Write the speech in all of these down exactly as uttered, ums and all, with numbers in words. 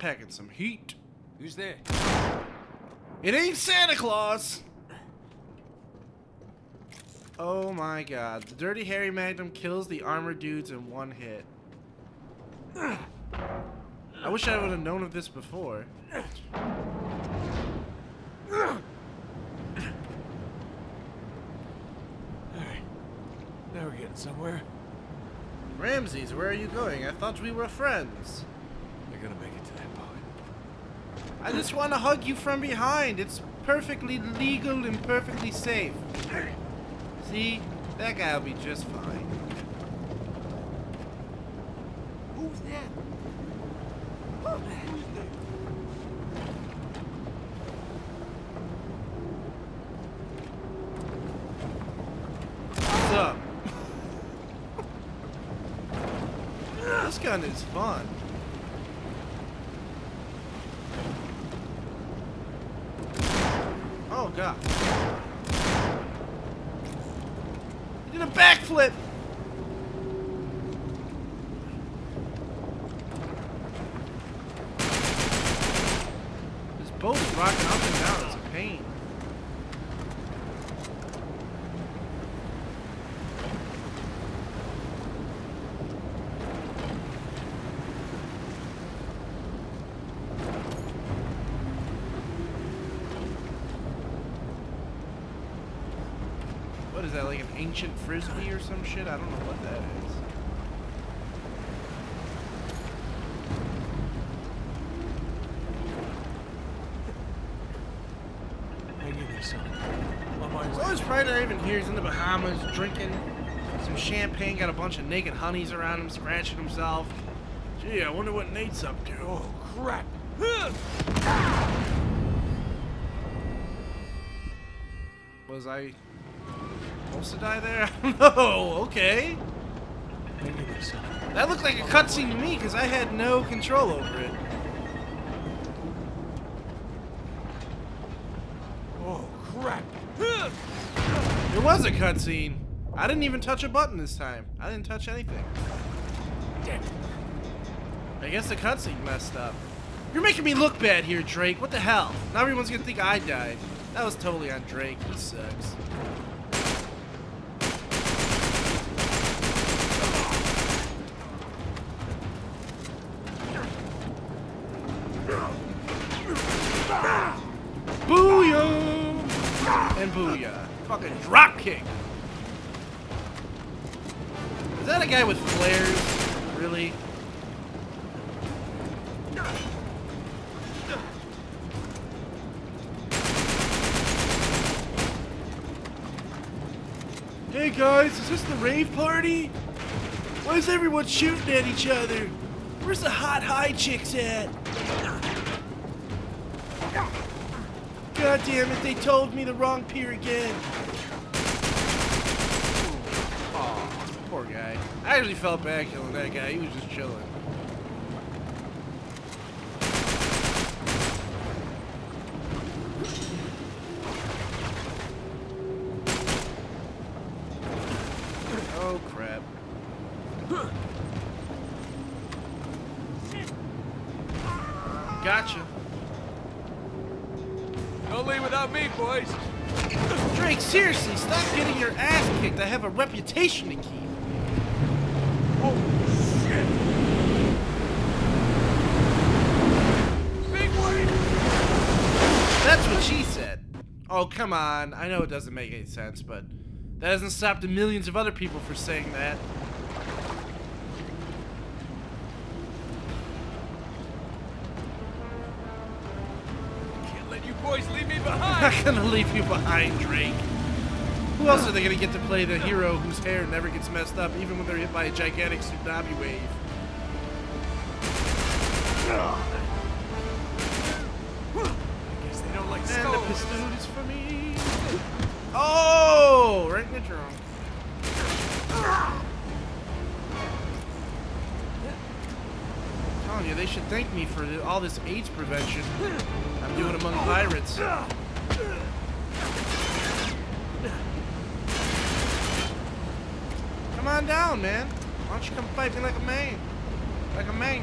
packing some heat. Who's there? It ain't Santa Claus! Oh my god. The Dirty Harry Magnum kills the armored dudes in one hit. I wish I would have known of this before. Alright. Now we're getting somewhere. Ramses, where are you going? I thought we were friends. You're gonna make it to that point. I just want to hug you from behind. It's perfectly legal and perfectly safe. See? That guy will be just fine. Who's that? Who's that? What's up? This gun is fun. Oh god. He did a backflip! This boat is rocking up and down, it's a pain. What is that, like an ancient frisbee or some shit? I don't know what that is. Maybe there's something. So his predator even here, he's in the Bahamas, drinking some champagne, got a bunch of naked honeys around him, scratching himself. Gee, I wonder what Nate's up to. Oh, crap. Was I... supposed to die there? I don't know. Okay. That looked like a cutscene to me because I had no control over it. Oh crap! It was a cutscene. I didn't even touch a button this time. I didn't touch anything. Damn it. I guess the cutscene messed up. You're making me look bad here, Drake. What the hell? Now everyone's gonna think I died. That was totally on Drake. He sucks. And booyah. Fucking drop kick. Is that a guy with flares? Really? Hey guys, is this the rave party? Why is everyone shooting at each other? Where's the hot high chicks at? God damn it, they told me the wrong pier again. Aw, poor guy. I actually felt bad killing that guy, he was just chilling. Oh crap. Gotcha. Don't leave without me, boys. Drake, seriously, stop getting your ass kicked. I have a reputation to keep. Oh, shit. Big one. That's what she said. Oh, come on. I know it doesn't make any sense, but that doesn't stop the millions of other people from saying that. Boys, leave me behind. I'm not gonna leave you behind, Drake. Who else are they gonna get to play the hero whose hair never gets messed up, even when they're hit by a gigantic tsunami wave? I guess they don't like skulls. And the pistoon is for me. Oh, right in the drum. I'm telling you, they should thank me for all this AIDS prevention. I'm doing among pirates. Come on down, man. Why don't you come fight me like a man? Like a man.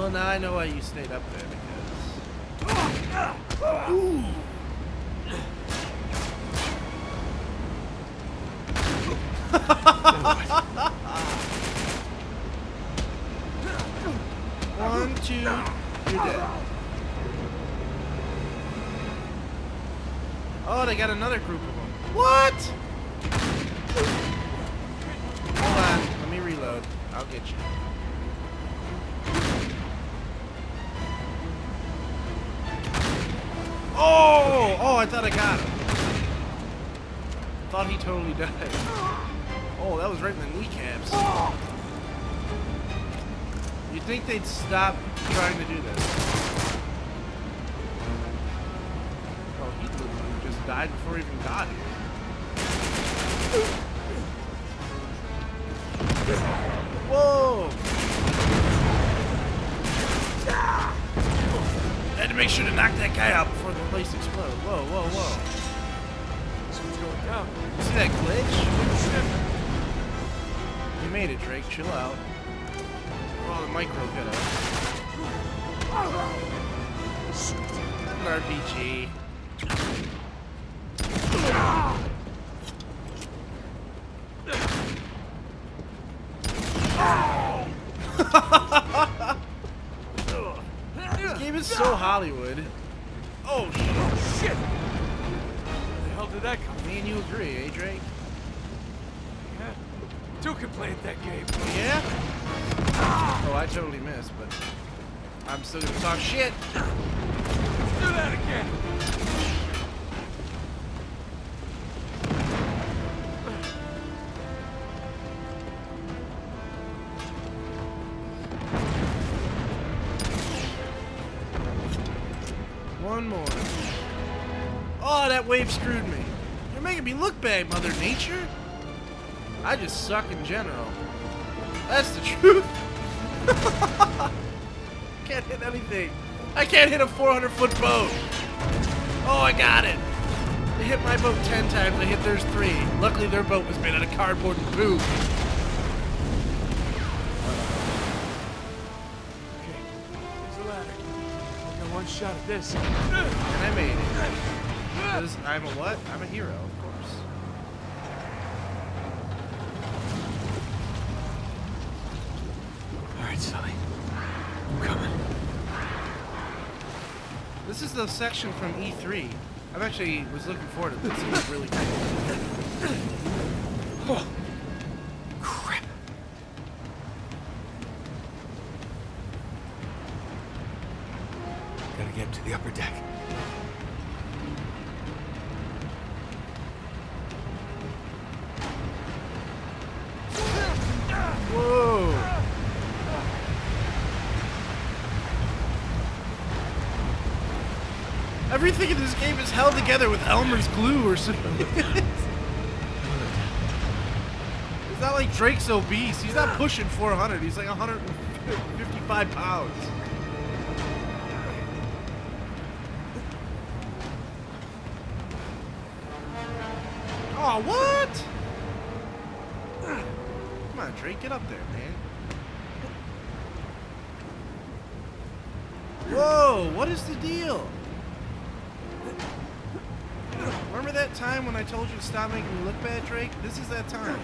Well, now I know why you stayed up there, because... Ooh. One, two, you're dead. Oh, they got another group of them. What? Hold on, let me reload. I'll get you. Oh! Oh, I thought I got him. Thought he totally died. Oh, that was right in the kneecaps. You'd think they'd stop trying to do this. Oh, he literally just died before he even got here. Whoa! I had to make sure to knock that guy out before the place explodes. Whoa, whoa, whoa. Going down. See that glitch? You made it, Drake. Chill out. Oh, the micro got out. An R P G. This game is so Hollywood. Oh shit! Oh, shit. How did that come? Me and you agree, eh, Drake? Yeah. Two can play at that game. Yeah? Oh, I totally missed, but I'm still gonna talk shit. Let's do that again. One more. Oh, that wave screwed me. You're making me look bad, Mother Nature. I just suck in general. That's the truth. Can't hit anything. I can't hit a four hundred foot boat. Oh, I got it. They hit my boat ten times. I hit theirs three. Luckily, their boat was made out of cardboard and poo. Okay, there's a ladder. I got one shot at this. And I made it. Because I'm a what? I'm a hero, of course. All right, Sully. I'm coming. This is the section from E three. I actually was looking forward to this. It was really cool. Oh, crap. Gotta get to the upper deck. Everything in this game is held together with Elmer's glue or something. It's not like Drake's obese. He's not pushing four hundred. He's like one hundred fifty-five pounds. Oh, what? Come on, Drake. Get up there, man. Whoa, what is the deal? Remember that time when I told you to stop making me look bad, Drake? This is that time.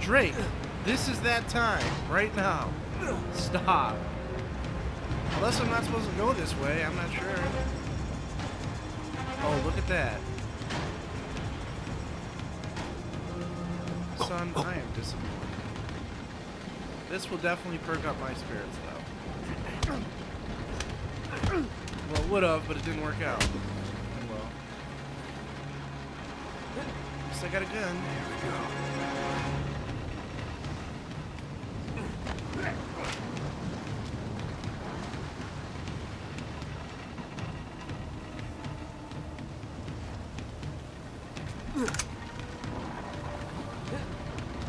Drake, this is that time. Right now. Stop. Unless I'm not supposed to go this way, I'm not sure. Oh, look at that. Son, I am disappointed. This will definitely perk up my spirits, though. Well, it would have, but it didn't work out. I got a gun. There we go.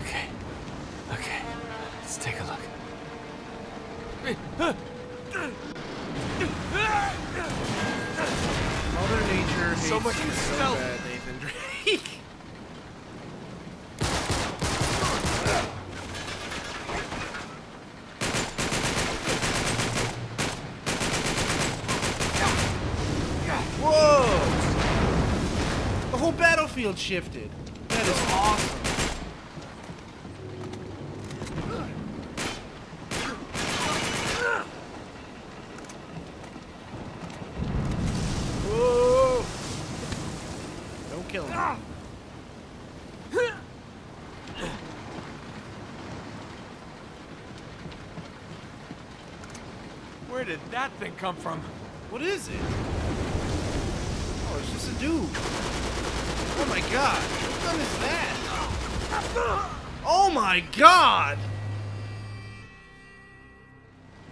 Okay. Okay. Let's take a look. Mother Nature hates so much for so bad, Nathan Drake. shield shifted. That is awesome. Whoa! Don't kill him. Where did that thing come from? What is it? Oh, it's just a dude. Oh my god. What gun is that? Oh my god!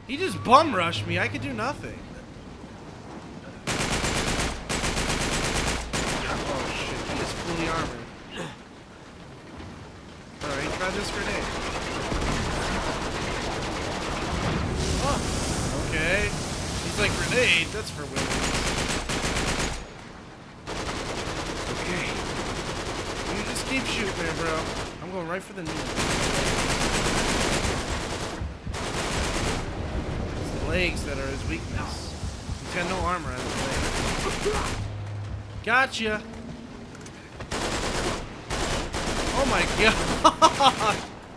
He just bum rushed me. I could do nothing. Oh shit. He is fully armored. Alright, try this grenade. Oh, okay. He's like, grenade? That's for women. Keep shooting there, bro. I'm going right for the knee. It's the legs that are his weakness. He's got no armor on his legs. Gotcha! Oh my god!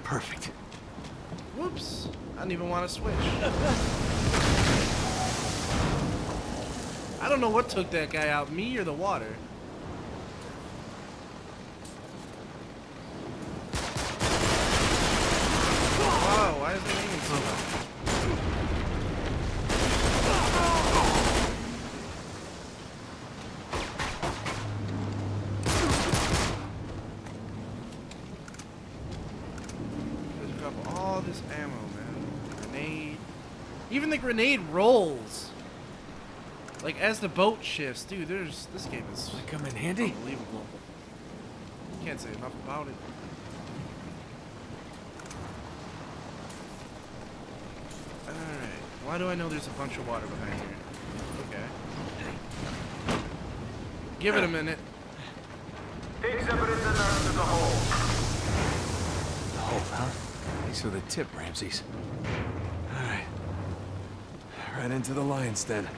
Perfect. Whoops. I didn't even want to switch. I don't know what took that guy out, me or the water. Why is it raining so much? Drop all this ammo, man. Grenade. Even the grenade rolls. Like as the boat shifts, dude. There's this game is like come in handy. Unbelievable. Can't say enough about it. Why do I know there's a bunch of water behind here? Okay. Give it a minute. Take the prisoner to the hole. The hole, huh? Thanks for the tip, Ramses. Alright. Right into the lion's den.